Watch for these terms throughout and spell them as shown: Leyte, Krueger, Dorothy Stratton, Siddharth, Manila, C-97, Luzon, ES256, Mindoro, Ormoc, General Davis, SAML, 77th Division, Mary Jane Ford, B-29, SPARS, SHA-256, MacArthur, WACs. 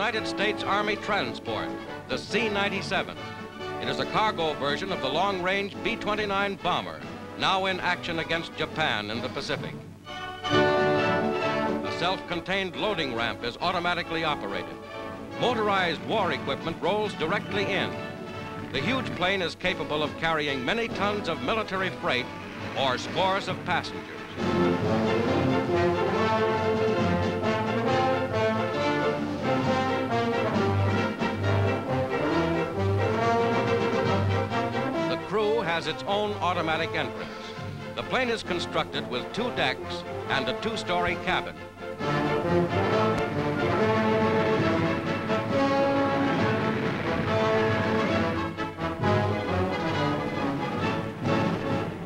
United States Army transport, the C-97. It is a cargo version of the long-range B-29 bomber, now in action against Japan in the Pacific. A self-contained loading ramp is automatically operated. Motorized war equipment rolls directly in. The huge plane is capable of carrying many tons of military freight or scores of passengers. The crew has its own automatic entrance. The plane is constructed with 2 decks and a 2-story cabin.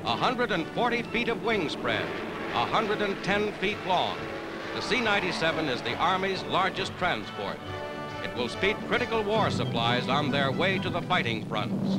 A 140 feet of wing spread, 110 feet long. The C-97 is the Army's largest transport. It will speed critical war supplies on their way to the fighting fronts.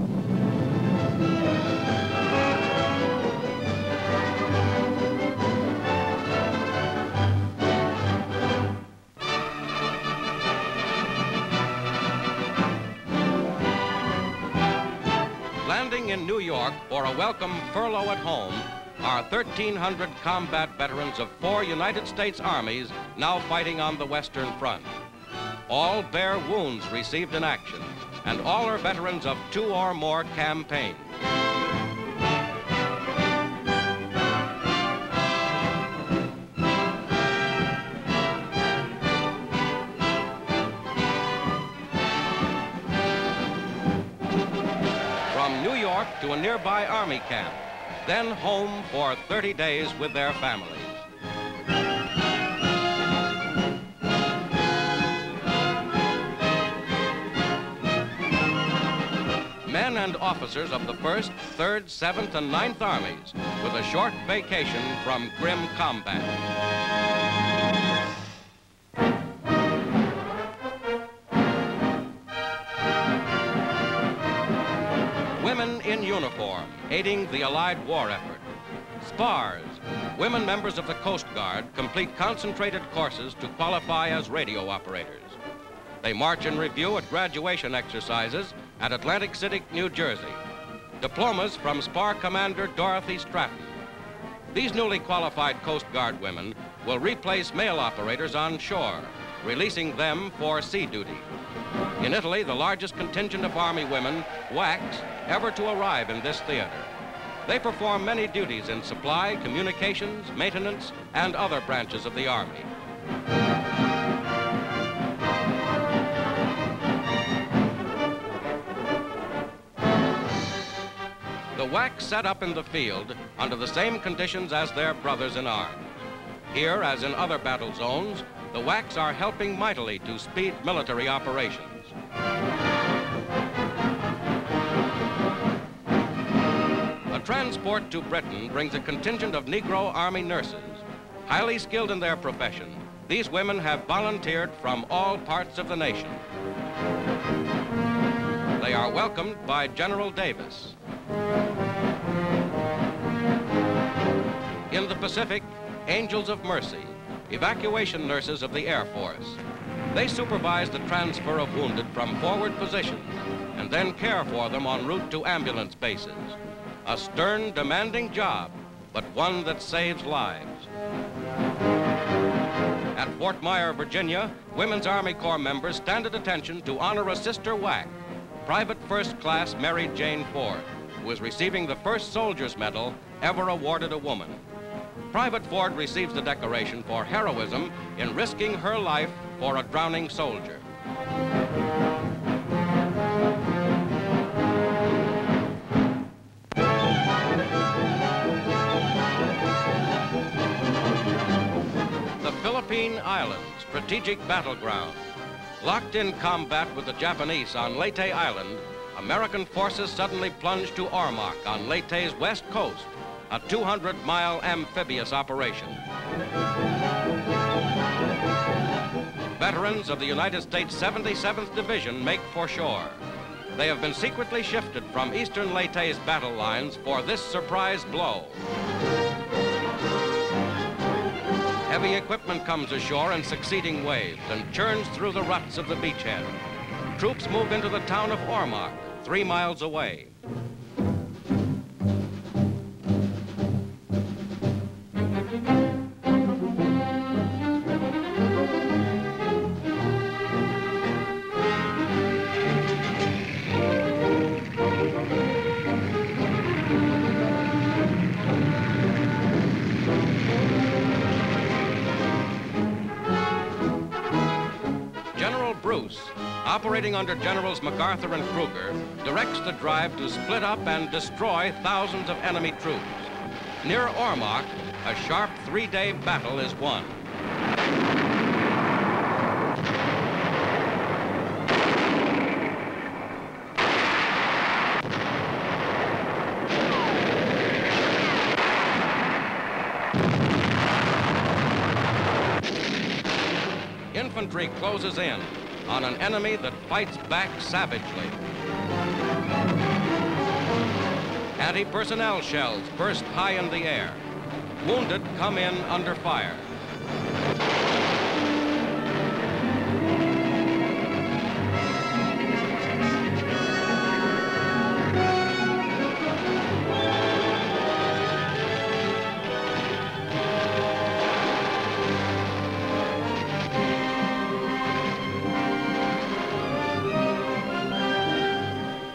Landing in New York for a welcome furlough at home are 1,300 combat veterans of 4 United States armies now fighting on the Western Front. All bear wounds received in action, and all are veterans of 2 or more campaigns. To a nearby army camp, then home for 30 days with their families. Men and officers of the 1st, 3rd, 7th, and 9th Armies with a short vacation from grim combat. In uniform, aiding the Allied war effort. SPARS, women members of the Coast Guard, complete concentrated courses to qualify as radio operators. They march in review at graduation exercises at Atlantic City, New Jersey. Diplomas from SPAR Commander Dorothy Stratton. These newly qualified Coast Guard women will replace male operators on shore, releasing them for sea duty. In Italy, the largest contingent of Army women, WACs, ever to arrive in this theater. They perform many duties in supply, communications, maintenance, and other branches of the Army. The WACs set up in the field under the same conditions as their brothers in arms. Here, as in other battle zones, the WACs are helping mightily to speed military operations. A transport to Britain brings a contingent of Negro Army nurses. Highly skilled in their profession, these women have volunteered from all parts of the nation. They are welcomed by General Davis. In the Pacific, Angels of Mercy, evacuation nurses of the Air Force. They supervise the transfer of wounded from forward positions and then care for them en route to ambulance bases. A stern, demanding job, but one that saves lives. At Fort Myer, Virginia, Women's Army Corps members stand at attention to honor a sister WAC, Private First Class Mary Jane Ford, who is receiving the first soldier's medal ever awarded a woman. Private Ford receives the decoration for heroism in risking her life for a drowning soldier. The Philippine Islands, strategic battleground. Locked in combat with the Japanese on Leyte Island, American forces suddenly plunged to Ormoc on Leyte's west coast, a 200-mile amphibious operation. Veterans of the United States 77th Division make for shore. They have been secretly shifted from eastern Leyte's battle lines for this surprise blow. Heavy equipment comes ashore in succeeding waves and churns through the ruts of the beachhead. Troops move into the town of Ormoc, 3 miles away. Operating under Generals MacArthur and Krueger, directs the drive to split up and destroy thousands of enemy troops. Near Ormoc, a sharp 3-day battle is won. Infantry closes in on an enemy that fights back savagely. Anti-personnel shells burst high in the air. Wounded come in under fire.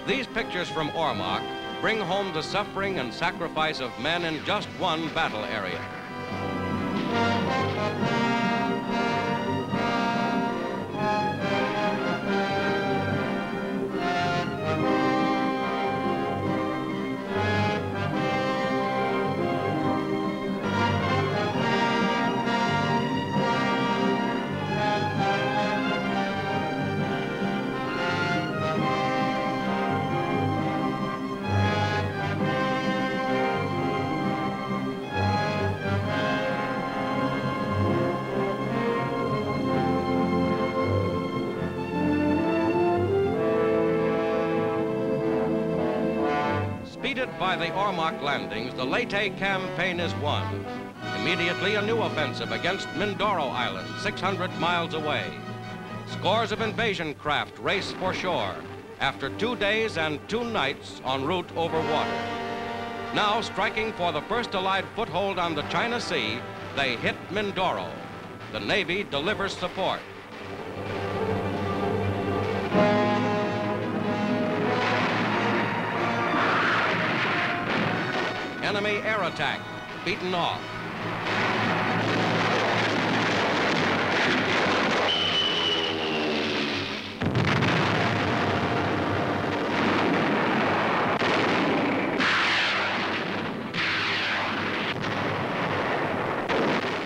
These pictures from Ormoc bring home the suffering and sacrifice of men in just one battle area. Aided by the Ormoc landings, the Leyte campaign is won. Immediately, a new offensive against Mindoro Island, 600 miles away. Scores of invasion craft race for shore after 2 days and 2 nights en route over water. Now, striking for the first Allied foothold on the China Sea, they hit Mindoro. The Navy delivers support. Enemy air attack, beaten off.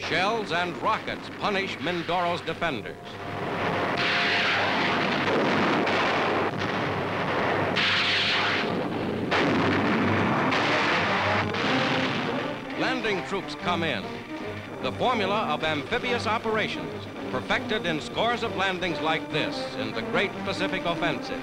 Shells and rockets punish Mindoro's defenders. Landing troops come in. The formula of amphibious operations, perfected in scores of landings like this in the Great Pacific Offensive.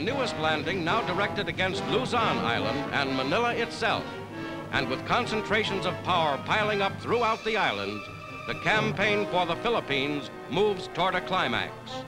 The newest landing now directed against Luzon Island and Manila itself, and with concentrations of power piling up throughout the island, the campaign for the Philippines moves toward a climax.